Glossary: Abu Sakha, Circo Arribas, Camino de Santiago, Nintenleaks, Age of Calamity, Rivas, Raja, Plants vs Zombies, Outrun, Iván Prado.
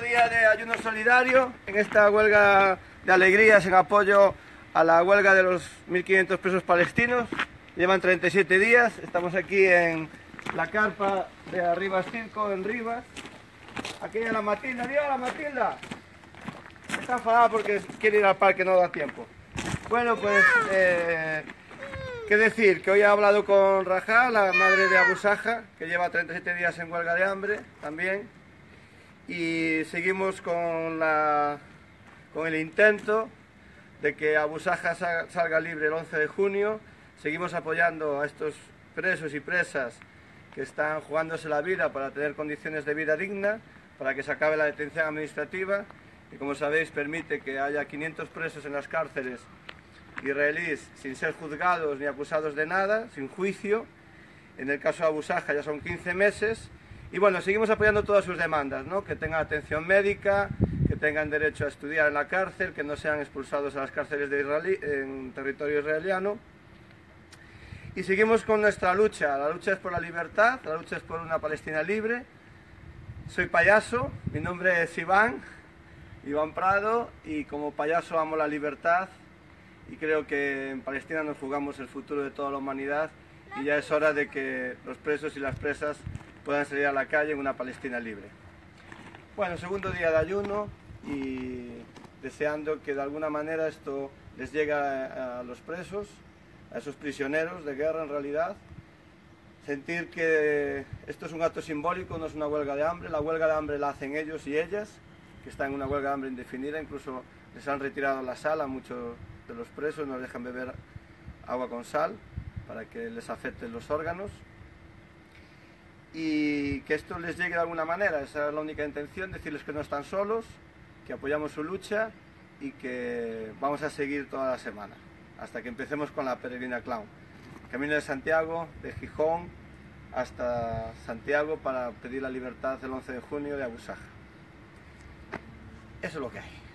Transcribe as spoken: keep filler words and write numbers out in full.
Segundo día de ayuno solidario, en esta huelga de alegrías en apoyo a la huelga de los mil quinientos presos palestinos. Llevan treinta y siete días, estamos aquí en la carpa de Arribas Circo, en Rivas. Aquí hay a la Matilda, ¡viva la Matilda! Está enfadada porque quiere ir al parque, no da tiempo. Bueno, pues, eh, qué decir, que hoy he hablado con Raja, la madre de Abu Sakha, que lleva treinta y siete días en huelga de hambre también. Y seguimos con, la, con el intento de que Abu Sakha salga libre el once de junio. Seguimos apoyando a estos presos y presas que están jugándose la vida para tener condiciones de vida digna, para que se acabe la detención administrativa, que como sabéis permite que haya quinientos presos en las cárceles israelíes sin ser juzgados ni acusados de nada, sin juicio. En el caso de Abu Sakha ya son quince meses. Y bueno, seguimos apoyando todas sus demandas, ¿no? Que tengan atención médica, que tengan derecho a estudiar en la cárcel, que no sean expulsados a las cárceles de Israel, en territorio israeliano. Y seguimos con nuestra lucha. La lucha es por la libertad, la lucha es por una Palestina libre. Soy payaso, mi nombre es Iván, Iván Prado, y como payaso amo la libertad y creo que en Palestina nos jugamos el futuro de toda la humanidad y ya es hora de que los presos y las presas puedan salir a la calle en una Palestina libre. Bueno, segundo día de ayuno y deseando que de alguna manera esto les llegue a, a los presos, a esos prisioneros de guerra en realidad, sentir que esto es un acto simbólico, no es una huelga de hambre. La huelga de hambre la hacen ellos y ellas, que están en una huelga de hambre indefinida, incluso les han retirado la sal a muchos de los presos, no les dejan beber agua con sal para que les afecten los órganos. Y que esto les llegue de alguna manera, esa es la única intención, decirles que no están solos, que apoyamos su lucha y que vamos a seguir toda la semana, hasta que empecemos con la peregrina clown. Camino de Santiago, de Gijón hasta Santiago para pedir la libertad del once de junio de Abu Sakha. Eso es lo que hay.